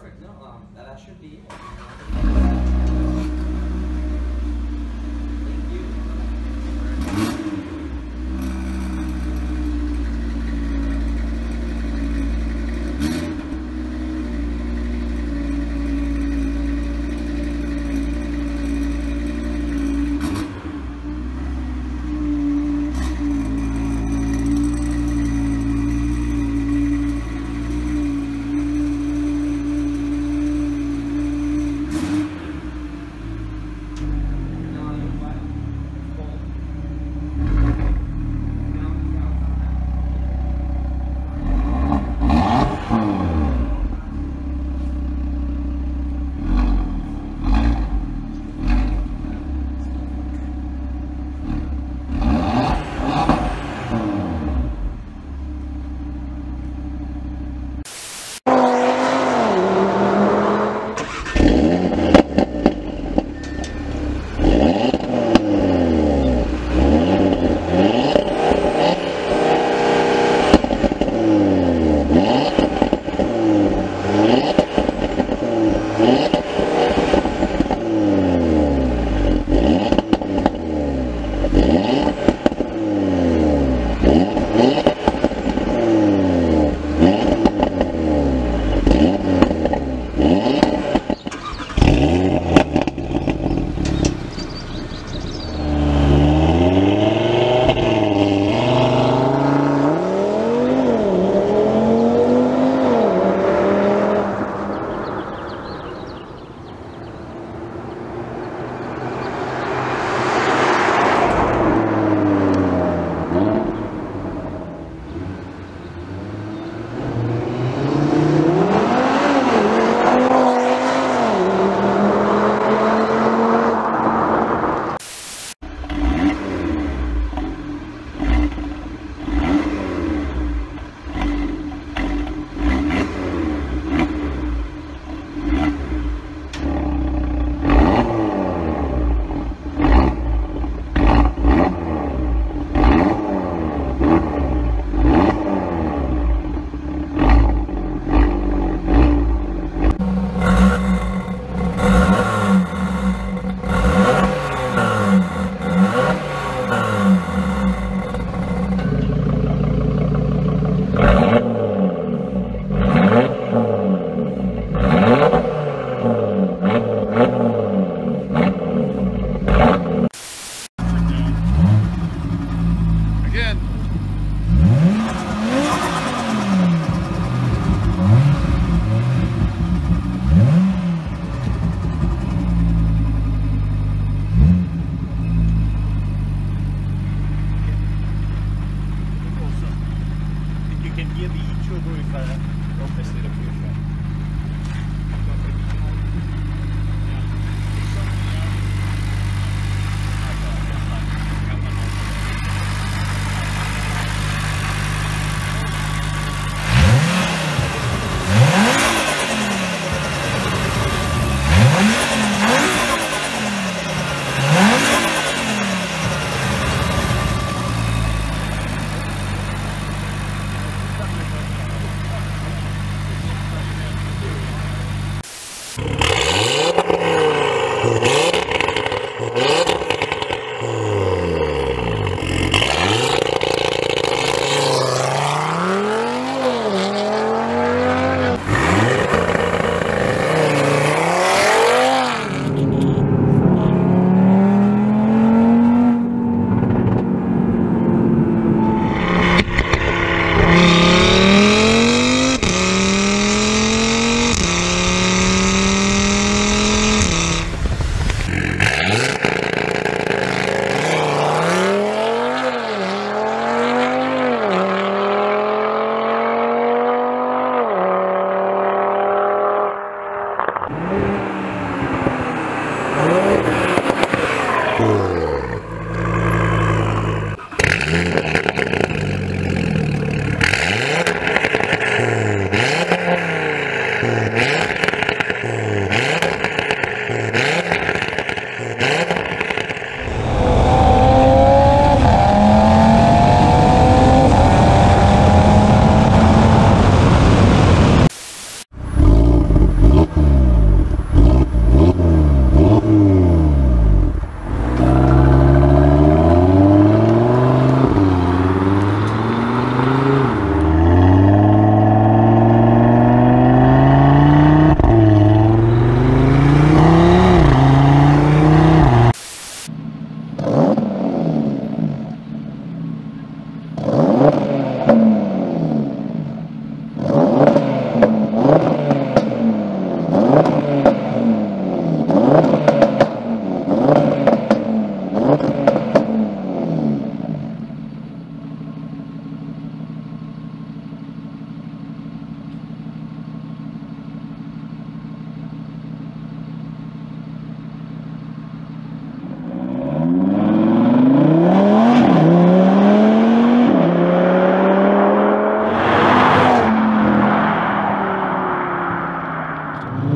Perfect. No, that should be it. Thank you. Yeah.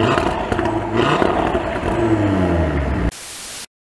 Yeah.